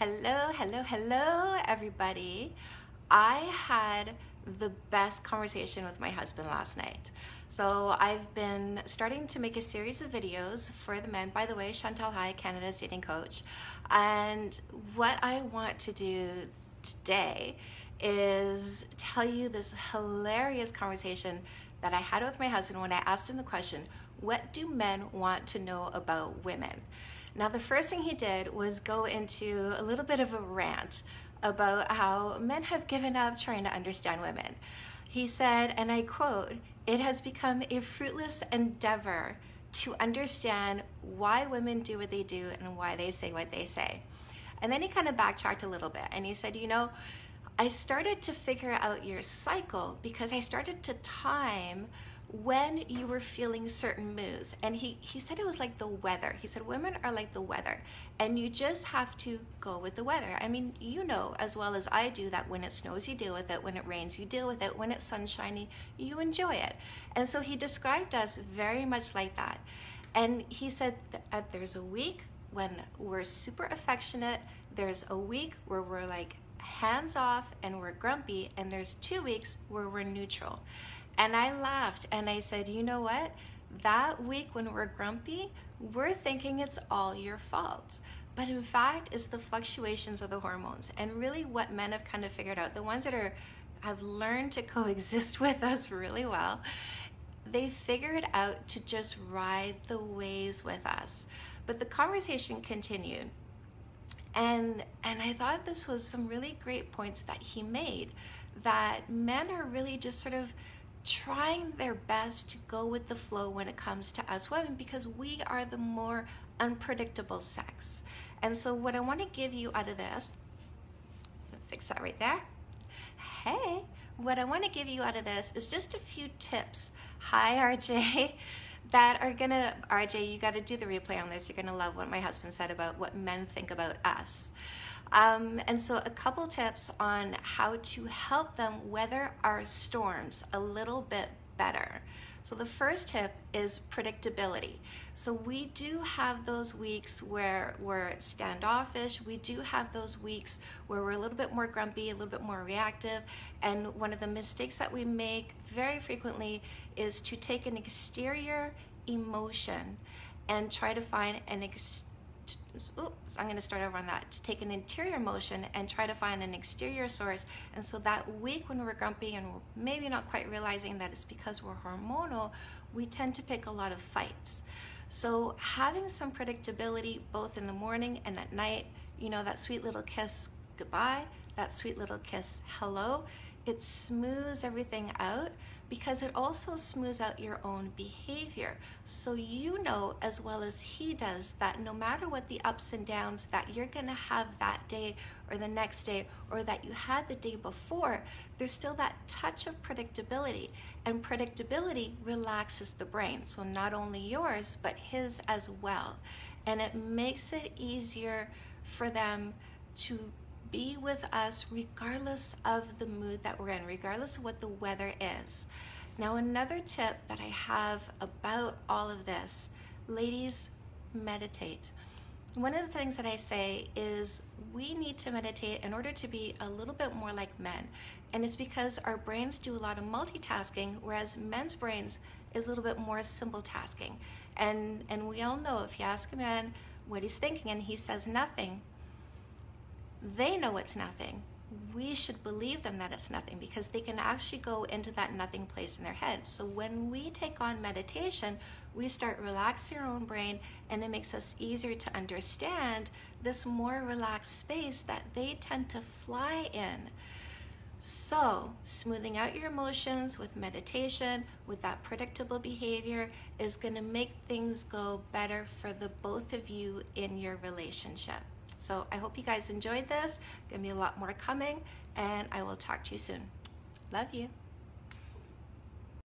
Hello everybody. I had the best conversation with my husband last night. So I've been starting to make a series of videos for the men. By the way, Chantal Heide, Canada's dating coach. And what I want to do today is tell you this hilarious conversation that I had with my husband when I asked him the question, what do men want to know about women? Now, the first thing he did was go into a little bit of a rant about how men have given up trying to understand women. He said, and I quote, "It has become a fruitless endeavor to understand why women do what they do and why they say what they say." And then he kind of backtracked a little bit and he said, "You know, I started to figure out your cycle because I started to time when you were feeling certain moods." And he said it was like the weather. He said women are like the weather and you just have to go with the weather. I mean, you know as well as I do that when it snows you deal with it, when it rains you deal with it, when it's sunshiny you enjoy it. And so he described us very much like that. And he said that there's a week when we're super affectionate, there's a week where we're like hands off and we're grumpy, and there's 2 weeks where we're neutral. And I laughed and I said, you know what? That week when we're grumpy, we're thinking it's all your fault. But in fact, it's the fluctuations of the hormones and really what men have kind of figured out, the ones that have learned to coexist with us really well, they figured out to just ride the waves with us. But the conversation continued. And I thought this was some really great points that he made, that men are really just sort of trying their best to go with the flow when it comes to us women because we are the more unpredictable sex. And so what I want to give you out of this, fix that right there. Hey, what I want to give you out of this is just a few tips. Hi, RJ. That are gonna, RJ, you gotta do the replay on this. You're gonna love what my husband said about what men think about us. And so a couple tips on how to help them weather our storms a little bit better. So the first tip is predictability. So we do have those weeks where we're standoffish. We do have those weeks where we're a little bit more grumpy, a little bit more reactive. And one of the mistakes that we make very frequently is to take an exterior emotion and try to find an take an interior emotion and try to find an exterior source. And so that week when we're grumpy and we're maybe not quite realizing that it's because we're hormonal, we tend to pick a lot of fights. So having some predictability both in the morning and at night, you know, that sweet little kiss goodbye, that sweet little kiss hello, it smooths everything out because it also smooths out your own behavior. So you know as well as he does that no matter what the ups and downs that you're gonna have that day or the next day or that you had the day before, there's still that touch of predictability, and predictability relaxes the brain. So not only yours, but his as well. And it makes it easier for them to be with us regardless of the mood that we're in, regardless of what the weather is. Now, another tip that I have about all of this, ladies, meditate. One of the things that I say is we need to meditate in order to be a little bit more like men. And it's because our brains do a lot of multitasking, whereas men's brains is a little bit more simple tasking. And we all know if you ask a man what he's thinking and he says nothing, they know it's nothing. We should believe them that it's nothing because they can actually go into that nothing place in their head. So when we take on meditation, we start relaxing our own brain and it makes us easier to understand this more relaxed space that they tend to fly in. So smoothing out your emotions with meditation, with that predictable behavior, is going to make things go better for the both of you in your relationship. So I hope you guys enjoyed this. There's gonna be a lot more coming, and I will talk to you soon. Love you.